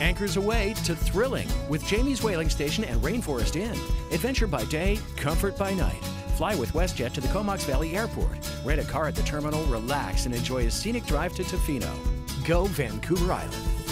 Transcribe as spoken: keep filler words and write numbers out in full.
Anchors away to thrilling with Jamie's Whaling Station and Rainforest Inn. Adventure by day, comfort by night. Fly with WestJet to the Comox Valley Airport. Rent a car at the terminal, relax, and enjoy a scenic drive to Tofino. Go Vancouver Island.